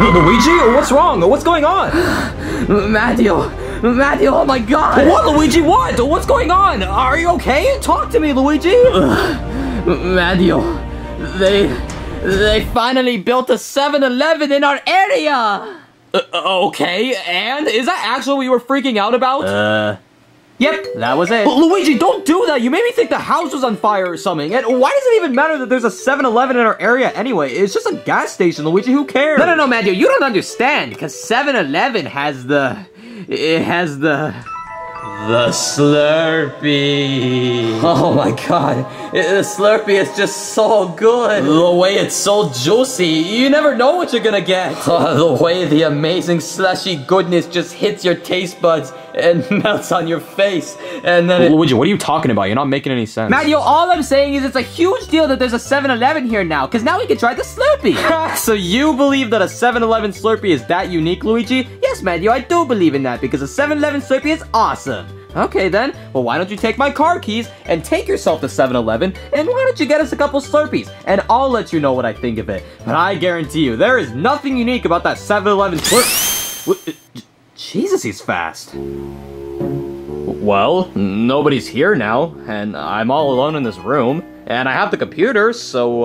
Luigi, what's wrong? What's going on? Matteo, oh my god! What, Luigi, what? What's going on? Are you okay? Talk to me, Luigi! Matteo, they finally built a 7-Eleven in our area! Okay, and? Is that actually what you were freaking out about? Yep, that was it. But Luigi, don't do that! You made me think the house was on fire or something. And why does it even matter that there's a 7-Eleven in our area anyway? It's just a gas station, Luigi, who cares? No, Matteo, you don't understand, because 7-Eleven has the... It has the... The Slurpee. Oh my god. The Slurpee is just so good. The way it's so juicy. You never know what you're gonna get. The way the amazing slushy goodness just hits your taste buds and melts on your face. And then Luigi, what are you talking about? You're not making any sense. Matteo, all I'm saying is it's a huge deal that there's a 7-Eleven here now, because now we can try the Slurpee. So you believe that a 7-Eleven Slurpee is that unique, Luigi? Yes, Matteo, I do believe in that, because a 7-Eleven Slurpee is awesome. Okay then, well why don't you take my car keys and take yourself to 7-Eleven, and why don't you get us a couple Slurpees, and I'll let you know what I think of it. But I guarantee you, there is nothing unique about that 7-Eleven Slurpee. Jesus, he's fast. Well, nobody's here now, and I'm all alone in this room, and I have the computer, so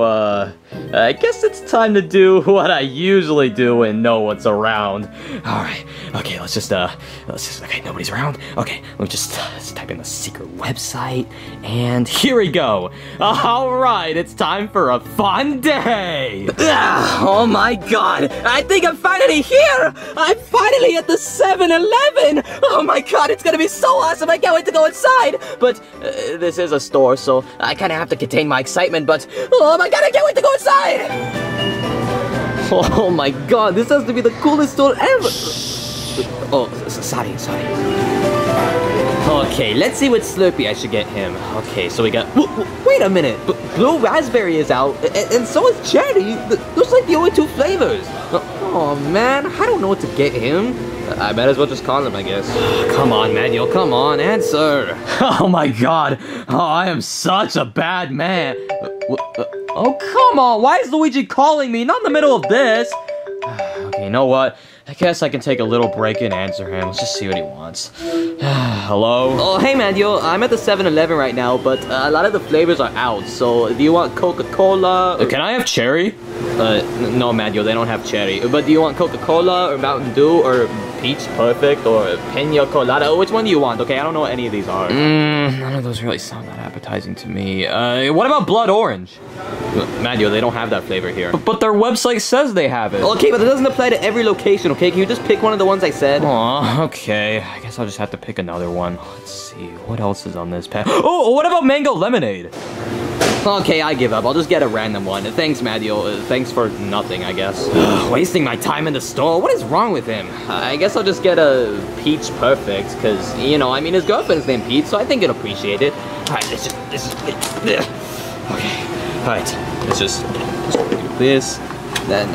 I guess it's time to do what I usually do and know what's around. Alright, okay, let's just, okay, nobody's around. Okay, let me just type in the secret website, and here we go. Alright, it's time for a fun day! Oh my god, I think I'm finally here! I'm finally at the 7-Eleven! Oh my god, it's gonna be so awesome, I can't wait to go inside! But this is a store, so I kinda have to contain my excitement, but oh my god, I can't wait to go inside! Oh my god, this has to be the coolest store ever! Oh, sorry. Okay, let's see what Slurpee I should get him. Okay, so we got... Wait a minute! Blue raspberry is out, and so is cherry! Those are like the only two flavors! Oh man, I don't know what to get him. I might as well just call him, I guess. Come on, Manuel, come on, answer! Oh my god, oh, I am such a bad man! Oh, come on, why is Luigi calling me? Not in the middle of this! Okay, you know what? I guess I can take a little break and answer him. Let's just see what he wants. Hello? Oh, hey, Matteo. I'm at the 7-Eleven right now, but a lot of the flavors are out. So, do you want Coca-Cola? Can I have cherry? No, Matteo, they don't have cherry. But do you want Coca-Cola or Mountain Dew or Peach Perfect or Pina Colada? Which one do you want? Okay, I don't know what any of these are. None of those really sound that appetizing to me. What about Blood Orange? Matteo, they don't have that flavor here. But their website says they have it. Okay, but it doesn't apply to every location. Okay, can you just pick one of the ones I said? Aw, okay. I guess I'll just have to pick another one. Let's see, what else is on this pack? Oh, what about mango lemonade? Okay, I give up. I'll just get a random one. Thanks, Matteo. Thanks for nothing, I guess. Wasting my time in the store? What is wrong with him? I guess I'll just get a Peach Perfect, because, you know, I mean, his girlfriend's named Pete, so I think he'll appreciate it. Alright, let's just do this. Then,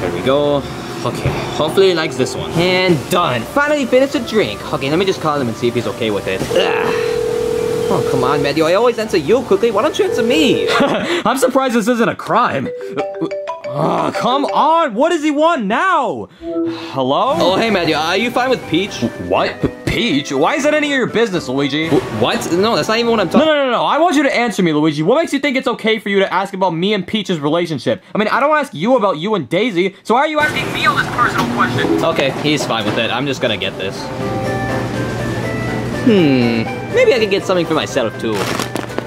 there we go. Okay, hopefully he likes this one. And done. Finally finished the drink. Okay, let me just call him and see if he's okay with it. Oh, come on, Matteo. I always answer you quickly. Why don't you answer me? I'm surprised this isn't a crime. Oh, come on. What does he want now? Hello? Oh, hey, Matteo. Are you fine with Peach? What? Peach? Why is that any of your business, Luigi? What? No, that's not even what I'm talking about. No. I want you to answer me, Luigi. What makes you think it's okay for you to ask about me and Peach's relationship? I mean, I don't want to ask you about you and Daisy, so why are you asking me all this personal question? Okay, he's fine with it. I'm just gonna get this. Maybe I can get something for myself, too.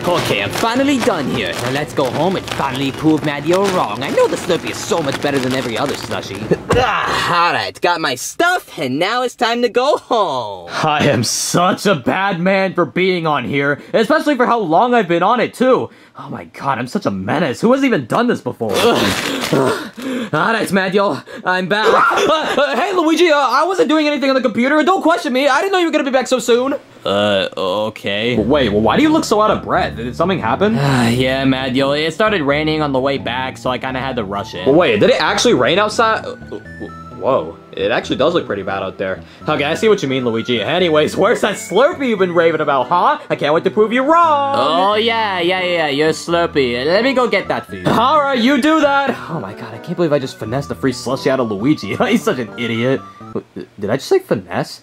Okay, I'm finally done here. Now let's go home and finally prove Matteo wrong. I know the Slurpee is so much better than every other slushie. Alright, got my stuff, and now it's time to go home. I am such a bad man for being on here, especially for how long I've been on it, too. Oh my god, I'm such a menace. Who has even done this before? Alright, Matteo, I'm back. Hey, Luigi, I wasn't doing anything on the computer. Don't question me. I didn't know you were gonna be back so soon. Okay. Wait, why do you look so out of breath? Did something happen? Yeah, Matteo, it started raining on the way back, so I kinda had to rush in. Wait, did it actually rain outside? Whoa, it actually does look pretty bad out there. Okay, I see what you mean, Luigi. Anyways, where's that Slurpee you've been raving about, huh? I can't wait to prove you wrong! Oh, yeah, you're Slurpee. Let me go get that for you. Alright, you do that! Oh my god, I can't believe I just finessed the free slushie out of Luigi. He's such an idiot. Did I just say finesse?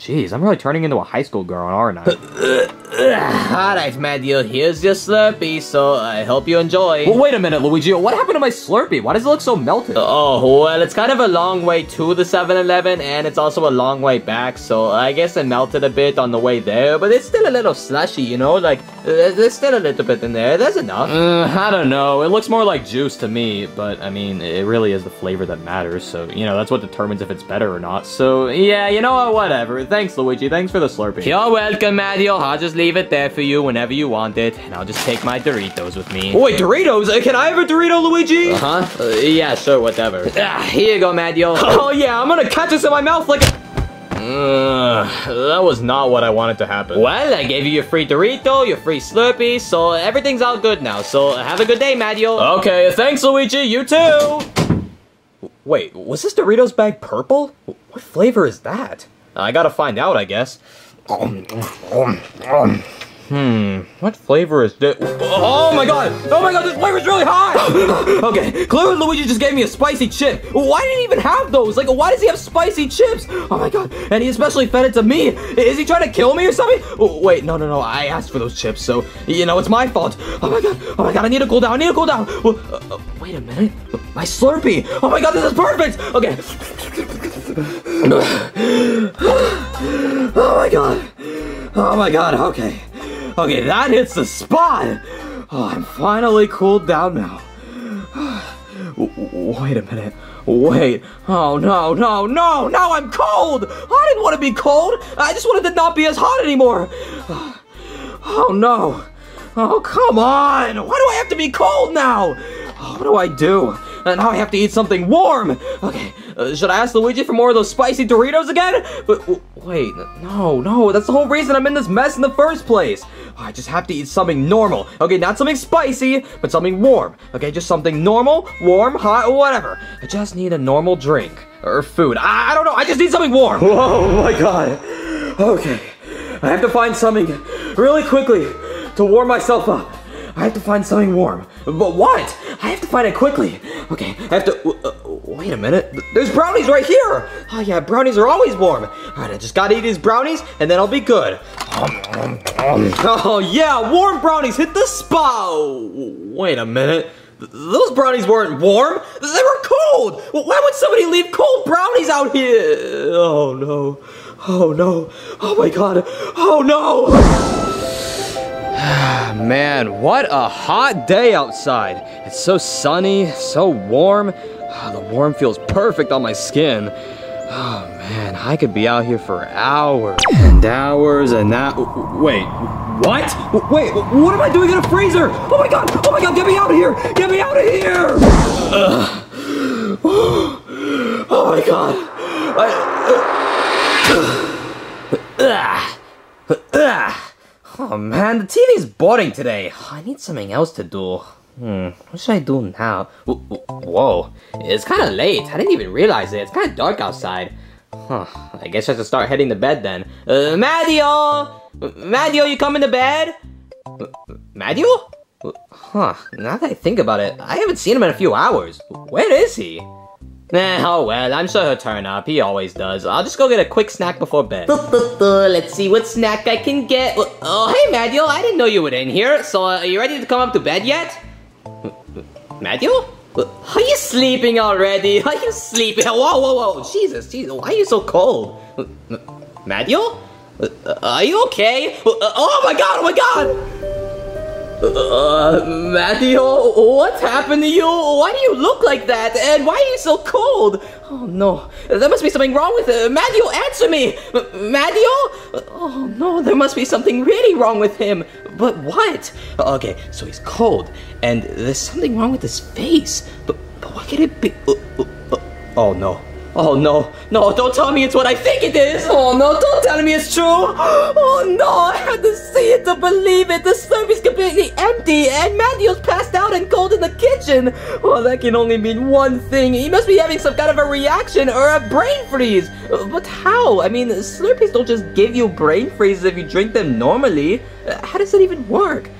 Jeez, I'm really turning into a high school girl, aren't I? Alright, Mario, here's your Slurpee, so I hope you enjoy. Well, wait a minute, Luigi, what happened to my Slurpee? Why does it look so melted? Oh, well, it's kind of a long way to the 7-Eleven, and it's also a long way back, so I guess it melted a bit on the way there, but it's still a little slushy, you know? Like, there's still a little bit in there, there's enough. I don't know, it looks more like juice to me, but, I mean, it really is the flavor that matters, so, you know, that's what determines if it's better or not, so, yeah, you know what, whatever. Thanks, Luigi. Thanks for the Slurpee. You're welcome, Mario. I'll just leave it there for you whenever you want it, and I'll just take my Doritos with me. Oh, wait, Doritos? Can I have a Dorito, Luigi? Uh-huh. Yeah, sure, whatever. Here you go, Mario. Oh, yeah, I'm gonna catch this in my mouth like a... that was not what I wanted to happen. Well, I gave you your free Dorito, your free Slurpee, so everything's all good now. So, have a good day, Mario. Okay, thanks, Luigi. You too! Wait, was this Doritos bag purple? What flavor is that? I gotta find out, I guess. What flavor is this? Oh my god! Oh my god, this flavor's really hot! Okay, clearly Luigi just gave me a spicy chip. Why did he even have those? Like, why does he have spicy chips? Oh my god, and he especially fed it to me. Is he trying to kill me or something? Oh, wait, no, I asked for those chips, so, you know, it's my fault. Oh my god, I need to cool down, Well, wait a minute, my Slurpee! Oh my god, this is perfect! Okay. Oh my god, okay. Okay, that hits the spot! Oh, I'm finally cooled down now. Wait a minute. Wait. Oh, no! Now I'm cold! I didn't want to be cold! I just wanted to not be as hot anymore! Oh, no. Oh, come on! Why do I have to be cold now? Oh, what do I do? Now I have to eat something warm! Okay, should I ask Luigi for more of those spicy Doritos again? But, wait, no, that's the whole reason I'm in this mess in the first place! I just have to eat something normal. Okay, not something spicy, but something warm. Okay, just something normal, warm, hot, whatever. I just need a normal drink. Or food. I don't know, I just need something warm! Oh my god! Okay, I have to find something really quickly to warm myself up. I have to find something warm. But what? I have to find it quickly. Okay, I have to... wait a minute. There's brownies right here. Oh, yeah, brownies are always warm. All right, I just gotta eat these brownies, and then I'll be good. Oh, yeah, warm brownies hit the spot. Wait a minute. Those brownies weren't warm. They were cold. Why would somebody leave cold brownies out here? Oh, no. Oh, no. Oh, my God. Oh, no. Man, what a hot day outside. It's so sunny, so warm. Oh, the warm feels perfect on my skin. Oh man, I could be out here for hours and hours and that. Wait, what? Wait, what am I doing in a freezer? Oh my god, get me out of here! Get me out of here! Oh my god. Oh man, the TV's boring today. I need something else to do. What should I do now? Whoa, it's kind of late. I didn't even realize it. It's kind of dark outside. Huh, I guess I should start heading to bed then. Mario! Mario, you coming to bed? Mario? Huh, now that I think about it, I haven't seen him in a few hours. Where is he? Oh well, I'm sure he'll turn up. He always does. I'll just go get a quick snack before bed. Let's see what snack I can get. Oh, hey, Mario, I didn't know you were in here. So, are you ready to come up to bed yet? Mario? Are you sleeping already? Are you sleeping? Whoa. Jesus, why are you so cold? Mario? Are you okay? Oh my god! Mario, what's happened to you? Why do you look like that? And why are you so cold? Oh no, there must be something wrong with him. Mario, answer me! Mario? Oh no, there must be something really wrong with him. But what? Okay, so he's cold, and there's something wrong with his face. But what could it be? Oh no, Oh no, no, don't tell me it's what I think it is! Oh no, don't tell me it's true! Oh no, I had to see it to believe it! The Slurpee is completely empty and Matthew's passed out and cold in the kitchen! Well, that can only mean one thing. He must be having some kind of a reaction or a brain freeze! But how? I mean, Slurpees don't just give you brain freezes if you drink them normally. How does that even work?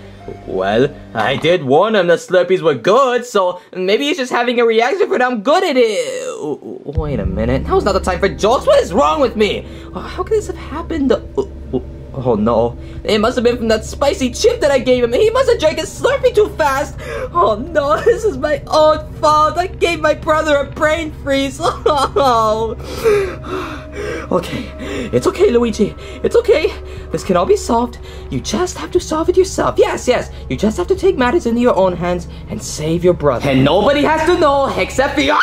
Well, I did warn him the Slurpees were good, so maybe he's just having a reaction for that I'm good at it. Wait a minute, now's not the time for jokes. What is wrong with me? How could this have happened? Oh no, it must have been from that spicy chip that I gave him. He must have drank his Slurpee too fast. Oh no, this is my own fault. I gave my brother a brain freeze. Oh. Okay, it's okay, Luigi. It's okay. This can all be solved. You just have to solve it yourself. Yes, yes. You just have to take matters into your own hands and save your brother. And nobody has to know except for you.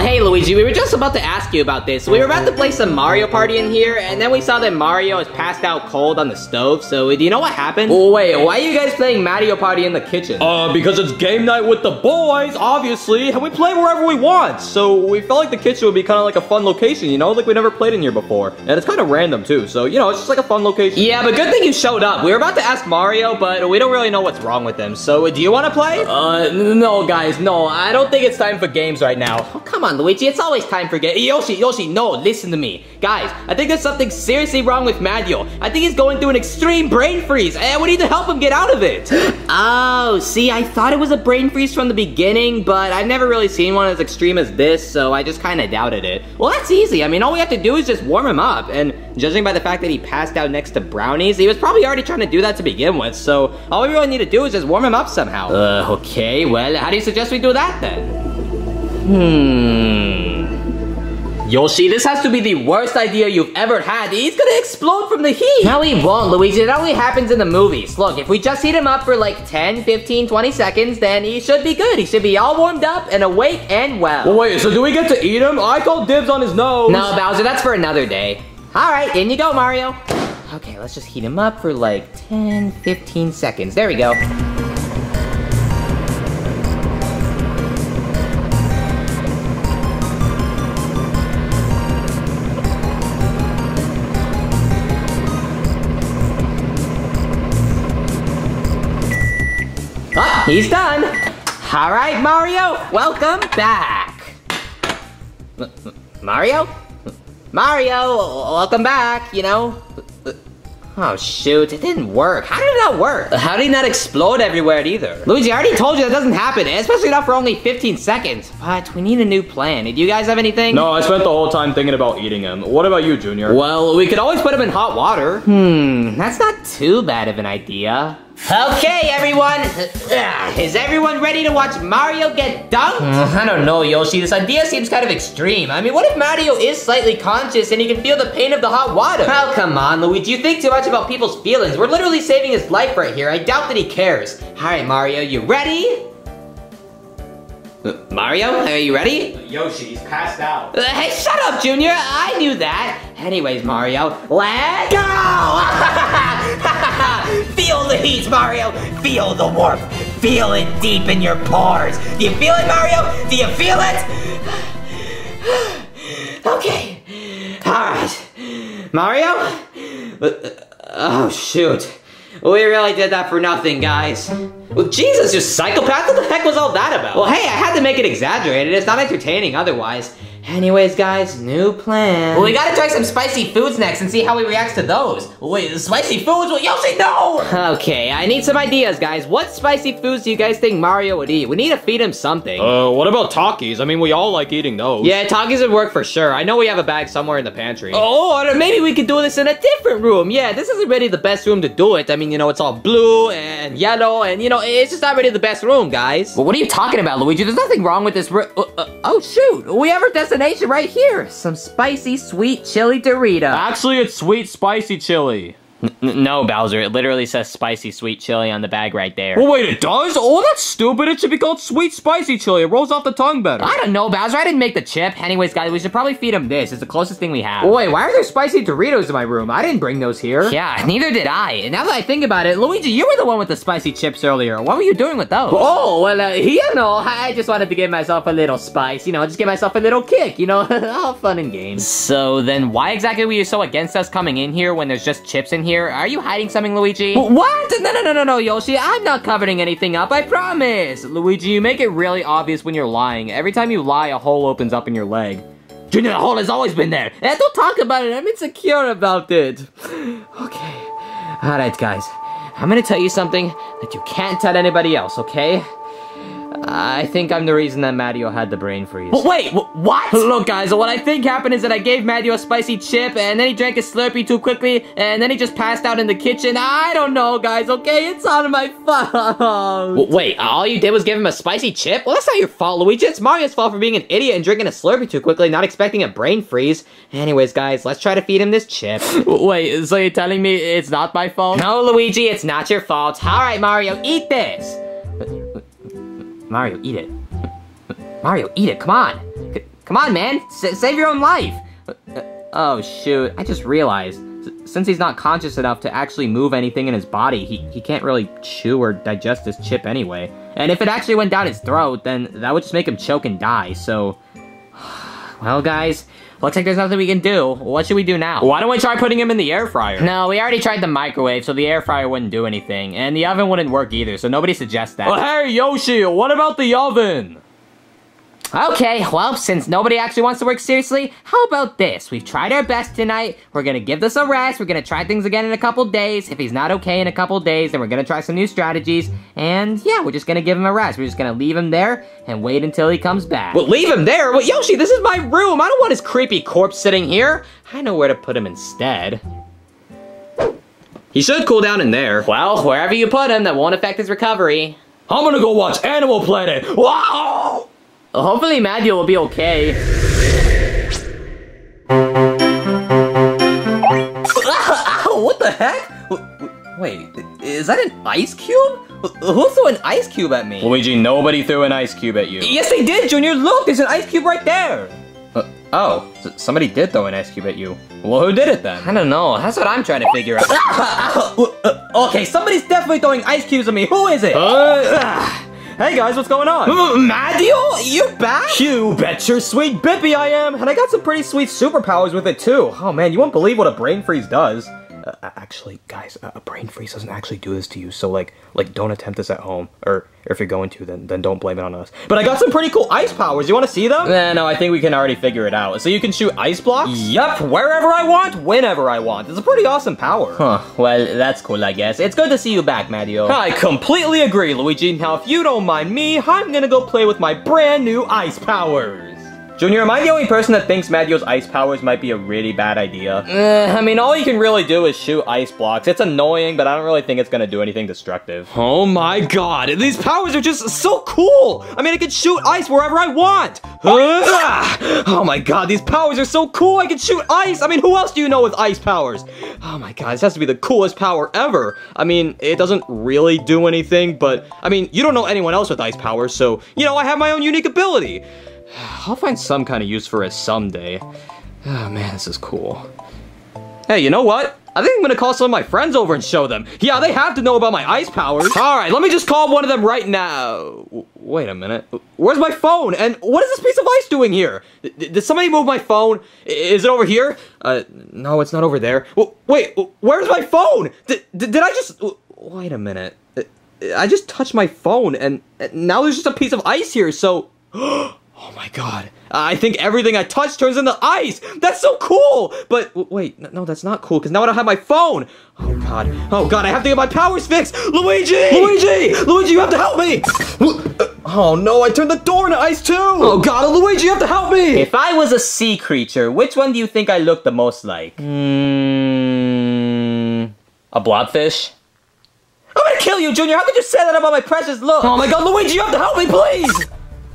Hey, Luigi, we were just about to ask you about this. We were about to play some Mario Party in here, and then we saw that Mario is passed out cold on the stove, so do you know what happened? Oh, wait, why are you guys playing Mario Party in the kitchen? Because it's game night with the boys, obviously, and we play wherever we want. So we felt like the kitchen would be kind of like a fun location, you know, like we never played in here before. And it's kind of random, too, so, you know, it's just like a fun location. Yeah, but good thing you showed up. We were about to ask Mario, but we don't really know what's wrong with him, so do you want to play? No, guys, no, I don't think it's time for games right now. Oh, come on, Luigi, it's always time for games. Yoshi, no, listen to me. Guys, I think there's something seriously wrong with Mario. I think he's going through an extreme brain freeze, and we need to help him get out of it. Oh, see, I thought it was a brain freeze from the beginning, but I've never really seen one as extreme as this, so I just kind of doubted it. Well, that's easy. I mean, all we have to do is just warm him up, and judging by the fact that he passed out next to brownies, he was probably already trying to do that to begin with, so all we really need to do is just warm him up somehow. Okay, well, how do you suggest we do that, then? Yoshi, this has to be the worst idea you've ever had. He's gonna explode from the heat. No, he won't, Luigi. It only happens in the movies. Look, if we just heat him up for like 10, 15, 20 seconds, then he should be good. He should be all warmed up and awake and well. Well, wait, so do we get to eat him? I call dibs on his nose. No, Bowser, that's for another day. All right, in you go, Mario. Okay, let's just heat him up for like 10, 15 seconds. There we go. He's done. All right, Mario, welcome back. Mario? Mario, welcome back, you know? Oh, shoot, it didn't work. How did it not work? How did it not explode everywhere either? Luigi, I already told you that doesn't happen, especially not for only 15 seconds. But we need a new plan. Do you guys have anything? No, I spent the whole time thinking about eating him. What about you, Junior? Well, we could always put him in hot water. That's not too bad of an idea. Okay, everyone. Is everyone ready to watch Mario get dunked? I don't know, Yoshi. This idea seems kind of extreme. I mean, what if Mario is slightly conscious and he can feel the pain of the hot water? Oh, come on, Luigi. You think too much about people's feelings. We're literally saving his life right here. I doubt that he cares. All right, Mario, you ready? Mario, are you ready? Yoshi, he's passed out. Hey, shut up, Junior. I knew that. Anyways, Mario, let's go! Feel the heat, Mario. Feel the warmth. Feel it deep in your pores. Do you feel it, Mario? Do you feel it? Okay. All right. Mario? Oh, shoot. We really did that for nothing, guys. Well, Jesus, you psychopath! What the heck was all that about? Well, hey, I had to make it exaggerated. It's not entertaining otherwise. Anyways, guys, new plan. Well, we gotta try some spicy foods next and see how he reacts to those. Wait, spicy foods? Well, Yoshi, no! Okay, I need some ideas, guys. What spicy foods do you guys think Mario would eat? We need to feed him something. What about Takis? I mean, we all like eating those. Yeah, Takis would work for sure. I know we have a bag somewhere in the pantry. Oh, or maybe we could do this in a different room. Yeah, this isn't really the best room to do it. I mean, you know, it's all blue and yellow and, you know, it's just not really the best room, guys. Well, what are you talking about, Luigi? There's nothing wrong with this room. Oh, shoot. We have our destination right here. Some spicy, sweet chili Dorito. Actually, it's sweet, spicy chili. No, Bowser. It literally says spicy sweet chili on the bag right there. Well, wait, it does? Oh, that's stupid. It should be called sweet spicy chili. It rolls off the tongue better. I don't know, Bowser. I didn't make the chip. Anyways, guys, we should probably feed him this. It's the closest thing we have. Wait, why are there spicy Doritos in my room? I didn't bring those here. Yeah, neither did I. And now that I think about it, Luigi, you were the one with the spicy chips earlier. What were you doing with those? Oh, well, you know, I just wanted to give myself a little spice. You know, just give myself a little kick. You know, all fun and games. So then why exactly were you so against us coming in here when there's just chips in here? Are you hiding something, Luigi? What? No, Yoshi. I'm not covering anything up, I promise. Luigi, you make it really obvious when you're lying. Every time you lie, a hole opens up in your leg. You know, the hole has always been there. And don't talk about it. I'm insecure about it. Okay. All right, guys. I'm going to tell you something that you can't tell anybody else, okay? I think I'm the reason that Mario had the brain freeze. Wait, what? Look, guys, what I think happened is that I gave Mario a spicy chip, and then he drank a Slurpee too quickly, and then he just passed out in the kitchen. I don't know, guys, okay? It's on my fault. Wait, all you did was give him a spicy chip? Well, that's not your fault, Luigi. It's Mario's fault for being an idiot and drinking a Slurpee too quickly, not expecting a brain freeze. Anyways, guys, let's try to feed him this chip. Wait, so you're telling me it's not my fault? No, Luigi, it's not your fault. All right, Mario, eat this. Mario, eat it. Mario, eat it, come on. Come on, man, save your own life. Oh, shoot, I just realized. Since he's not conscious enough to actually move anything in his body, he can't really chew or digest this chip anyway. And if it actually went down his throat, then that would just make him choke and die, so... Well, guys, looks like there's nothing we can do. What should we do now? Why don't we try putting him in the air fryer? No, we already tried the microwave, so the air fryer wouldn't do anything. And the oven wouldn't work either, so nobody suggests that. Well, hey, Yoshi, what about the oven? Okay, well, since nobody actually wants to work seriously, how about this? We've tried our best tonight. We're gonna give this a rest. We're gonna try things again in a couple days. If he's not okay in a couple days, then we're gonna try some new strategies. And yeah, we're just gonna give him a rest. We're just gonna leave him there and wait until he comes back. Well, leave him there? Well, Yoshi, this is my room. I don't want his creepy corpse sitting here. I know where to put him instead. He should cool down in there. Well, wherever you put him, that won't affect his recovery. I'm gonna go watch Animal Planet. Wow! Hopefully Mario will be okay. Ow, what the heck? Wait, is that an ice cube? Who threw an ice cube at me? Luigi, nobody threw an ice cube at you. Yes, they did, Junior. Look, there's an ice cube right there. Oh, somebody did throw an ice cube at you. Well, who did it then? I don't know. That's what I'm trying to figure out. Okay, somebody's definitely throwing ice cubes at me. Who is it? Hey guys, what's going on? Mario, you back? You bet your sweet bippy I am, and I got some pretty sweet superpowers with it too. Oh man, you won't believe what a brain freeze does. Actually, guys, a brain freeze doesn't actually do this to you, so like don't attempt this at home, or if you're going to, then don't blame it on us. But I got some pretty cool ice powers. You want to see them? No, I think we can already figure it out. So you can shoot ice blocks? Yup, wherever I want, whenever I want. It's a pretty awesome power. Huh, well, that's cool, I guess. It's good to see you back, Mario. I completely agree, Luigi. Now, if you don't mind me, I'm gonna go play with my brand new ice powers. Junior, am I the only person that thinks Mario's ice powers might be a really bad idea? I mean, all you can really do is shoot ice blocks. It's annoying, but I don't really think it's gonna do anything destructive. Oh my god, these powers are just so cool! I mean, I can shoot ice wherever I want! Oh my god, these powers are so cool! I can shoot ice! I mean, who else do you know with ice powers? Oh my god, this has to be the coolest power ever! I mean, it doesn't really do anything, but... I mean, you don't know anyone else with ice powers, so... You know, I have my own unique ability! I'll find some kind of use for it someday. Oh man, this is cool. Hey, you know what? I think I'm gonna call some of my friends over and show them. Yeah, they have to know about my ice powers. Alright, let me just call one of them right now. Wait a minute. Where's my phone? And what is this piece of ice doing here? Did somebody move my phone? Is it over here? No, it's not over there. Wait, where's my phone? Did I just... Wait a minute. I just touched my phone and now there's just a piece of ice here, so... Oh my god, I think everything I touch turns into ice! That's so cool! But, wait, no, that's not cool, because now I don't have my phone! Oh god, I have to get my powers fixed! Luigi! Luigi! Luigi, you have to help me! Oh no, I turned the door into ice too! Oh god, Luigi, you have to help me! If I was a sea creature, which one do you think I looked the most like? A blobfish? I'm gonna kill you, Junior! How could you say that about my precious look? Oh my god, Luigi, you have to help me, please!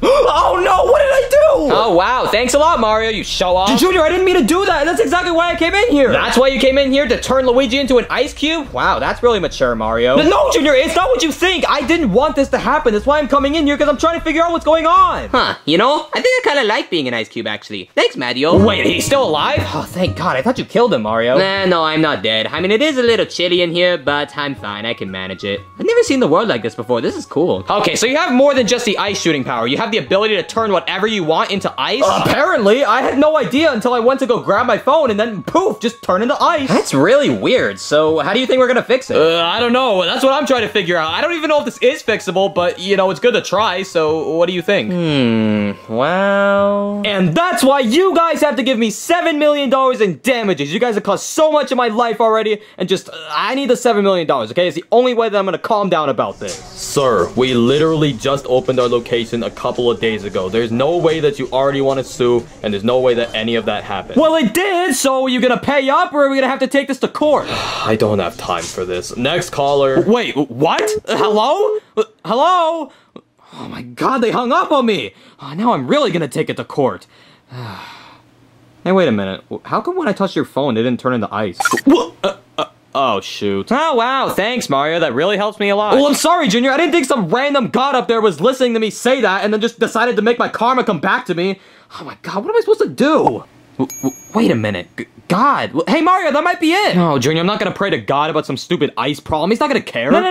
Oh no, what did I do? Oh wow, thanks a lot, Mario, you show off. Junior, I didn't mean to do that. That's exactly why I came in here. That's why you came in here, to turn Luigi into an ice cube? Wow, that's really mature, Mario. No, Junior, it's not what you think. I didn't want this to happen. That's why I'm coming in here, because I'm trying to figure out what's going on. Huh, you know, I think I kind of like being an ice cube, actually. Thanks, Mario. Wait, he's still alive? Oh, thank God, I thought you killed him, Mario. Nah, no, I'm not dead. I mean, it is a little chilly in here, but I'm fine. I can manage it. I've never seen the world like this before. This is cool. Okay, so you have more than just the ice shooting power. You have the ability to turn whatever you want into ice? Apparently, I had no idea until I went to go grab my phone and then poof, just turn into ice. That's really weird. So how do you think we're gonna fix it? I don't know. That's what I'm trying to figure out. I don't even know if this is fixable, but you know, it's good to try. So what do you think? Well... And that's why you guys have to give me $7 million in damages. You guys have caused so much of my life already, and just, I need the $7 million, okay? It's the only way that I'm gonna calm down about this. Sir, we literally just opened our location a couple of days ago. There's no way that you already want to sue, and there's no way that any of that happened. Well, it did, so are you gonna pay up, or are we gonna have to take this to court? I don't have time for this. Next caller. Wait, what? Hello? Hello? Oh my God, they hung up on me. Oh, now I'm really gonna take it to court. Hey, wait a minute. How come when I touched your phone, it didn't turn into ice? Oh, shoot. Oh, wow. Thanks, Mario. That really helps me a lot. Well, I'm sorry, Junior. I didn't think some random god up there was listening to me say that and then just decided to make my karma come back to me. Oh my God, what am I supposed to do? Wait a minute. God. Hey, Mario, that might be it. No, Junior, I'm not gonna pray to God about some stupid ice problem. He's not gonna care. No.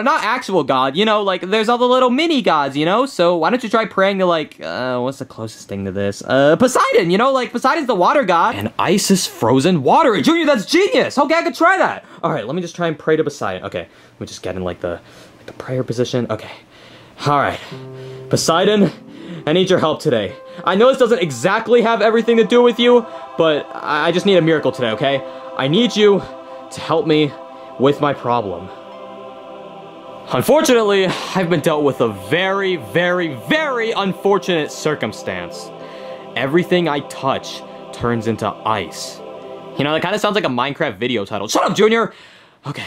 Not actual God. You know, like, there's all the little mini gods, you know? So why don't you try praying to, like, what's the closest thing to this? Poseidon, you know? Like, Poseidon's the water god. And ice is frozen water. Junior, that's genius. Okay, I could try that. All right, let me just try and pray to Poseidon. Okay, let me just get in, like, the prayer position. Okay. All right. Poseidon, I need your help today. I know this doesn't exactly have everything to do with you, but I just need a miracle today, okay? I need you to help me with my problem. Unfortunately, I've been dealt with a very, very, very unfortunate circumstance. Everything I touch turns into ice. You know, that kind of sounds like a Minecraft video title. Shut up, Junior! Okay.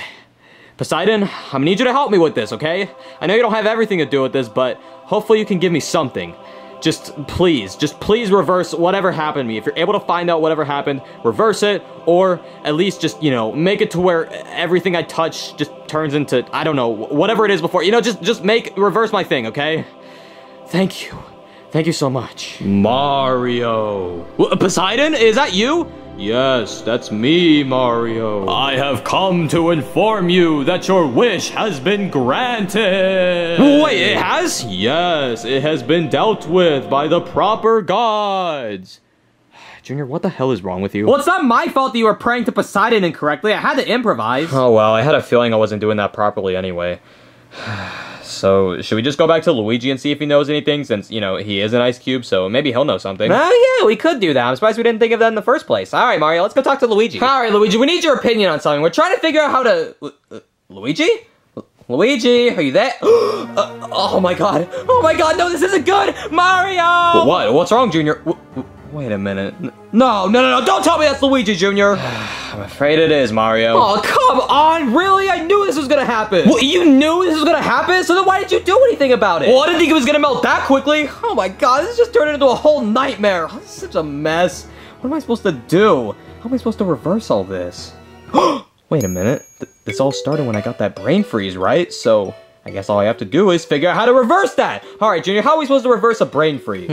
Poseidon, I'm gonna need you to help me with this, okay? I know you don't have everything to do with this, but hopefully you can give me something. Just please reverse whatever happened to me. If you're able to find out whatever happened, reverse it, or at least just, you know, make it to where everything I touch just turns into, I don't know, whatever it is before. You know, reverse my thing, okay? Thank you. Thank you so much. Mario. What, Poseidon, is that you? Yes, that's me, Mario. I have come to inform you that your wish has been granted. Wait, it has? Yes, it has been dealt with by the proper gods. Junior, what the hell is wrong with you? Well, it's not my fault that you were praying to Poseidon incorrectly. I had to improvise. Oh, well, I had a feeling I wasn't doing that properly anyway. So, should we just go back to Luigi and see if he knows anything, since, you know, he is an ice cube, so maybe he'll know something. Oh, yeah, we could do that. I'm surprised we didn't think of that in the first place. All right, Mario, let's go talk to Luigi. All right, Luigi, we need your opinion on something. We're trying to figure out how to... Luigi? Luigi, are you there? Oh, my God. Oh, my God, no, this isn't good. Mario! What? What's wrong, Junior? Wait a minute. No, don't tell me that's Luigi, Junior. I'm afraid it is, Mario. Oh, come on, really? I knew this was gonna happen. Well, you knew this was gonna happen? So then why did you do anything about it? Well, I didn't think it was gonna melt that quickly. Oh my God, this is just turning into a whole nightmare. Oh, this is such a mess. What am I supposed to do? How am I supposed to reverse all this? Wait a minute. This all started when I got that brain freeze, right? So... I guess all I have to do is figure out how to reverse that. All right, Junior, how are we supposed to reverse a brain freeze?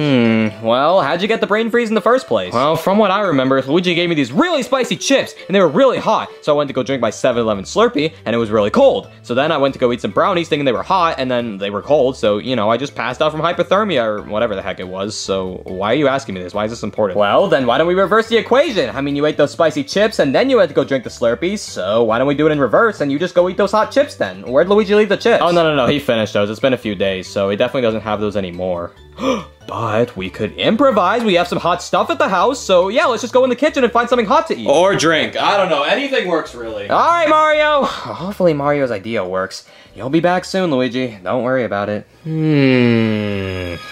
Well, how'd you get the brain freeze in the first place? Well, from what I remember, Luigi gave me these really spicy chips, and they were really hot. So I went to go drink my 7-Eleven Slurpee, and it was really cold. So then I went to go eat some brownies, thinking they were hot, and then they were cold. So, you know, I just passed out from hypothermia or whatever the heck it was. So why are you asking me this? Why is this important? Well, then why don't we reverse the equation? I mean, you ate those spicy chips, and then you had to go drink the Slurpee. So why don't we do it in reverse, and you just go eat those hot chips then? Where'd Luigi leave the chips? Oh, no, he finished those. It's been a few days, so he definitely doesn't have those anymore. But we could improvise. We have some hot stuff at the house, so yeah, let's just go in the kitchen and find something hot to eat. Or drink. I don't know. Anything works, really. All right, Mario. Hopefully Mario's idea works. You'll be back soon, Luigi. Don't worry about it.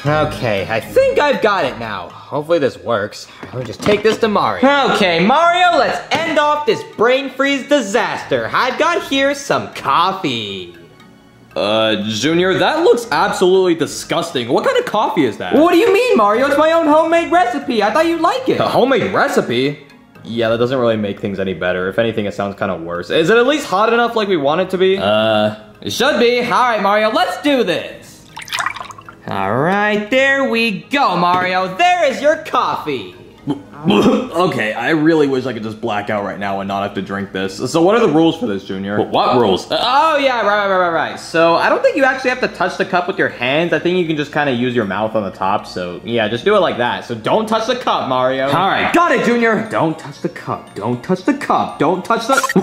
Okay, I think I've got it now. Hopefully this works. Let me just take this to Mario. Okay, Mario, let's end off this brain freeze disaster. I've got here some coffee. Junior, that looks absolutely disgusting. What kind of coffee is that? What do you mean, Mario? It's my own homemade recipe. I thought you'd like it. A homemade recipe? Yeah, that doesn't really make things any better. If anything, it sounds kind of worse. Is it at least hot enough like we want it to be? It should be. All right, Mario, let's do this. All right, there we go, Mario. There is your coffee. Okay, I really wish I could just black out right now and not have to drink this. So what are the rules for this, Junior? What rules? Oh, yeah, right. So I don't think you actually have to touch the cup with your hands. I think you can just kind of use your mouth on the top. So yeah, just do it like that. So don't touch the cup, Mario. All right, got it, Junior. Don't touch the cup. Don't touch the cup. Don't touch the...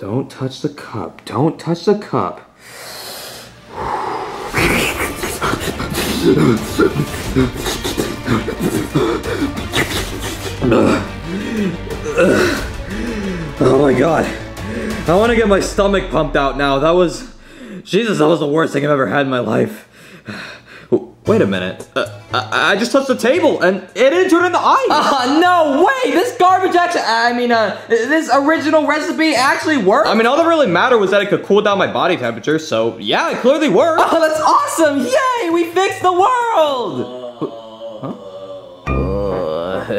Don't touch the cup. Don't touch the cup. Oh my god. I want to get my stomach pumped out now. That was... Jesus, that was the worst thing I've ever had in my life. Wait a minute. I just touched the table and it didn't turn into ice. No way! This garbage actually... this original recipe actually worked? I mean, all that really mattered was that it could cool down my body temperature, so yeah, it clearly worked. Oh, that's awesome! Yay! We fixed the world! Huh?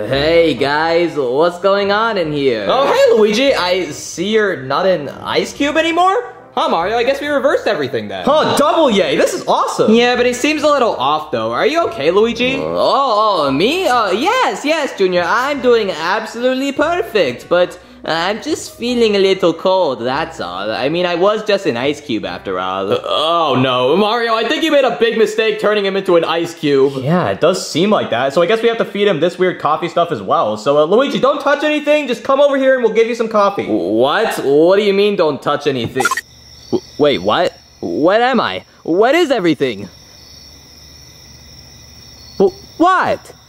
Hey guys, what's going on in here? Oh, hey Luigi, I see you're not an ice cube anymore? Huh, Mario, I guess we reversed everything then. Huh, double yay, this is awesome. Yeah, but he seems a little off though. Are you okay, Luigi? Me? Yes, Junior, I'm doing absolutely perfect, but I'm just feeling a little cold, that's all. I mean, I was just an ice cube after all. Oh no, Mario, I think you made a big mistake turning him into an ice cube. Yeah, it does seem like that. So I guess we have to feed him this weird coffee stuff as well. So Luigi, don't touch anything, just come over here and we'll give you some coffee. What? What do you mean don't touch anything? Wait, what? What am I? What is everything? What?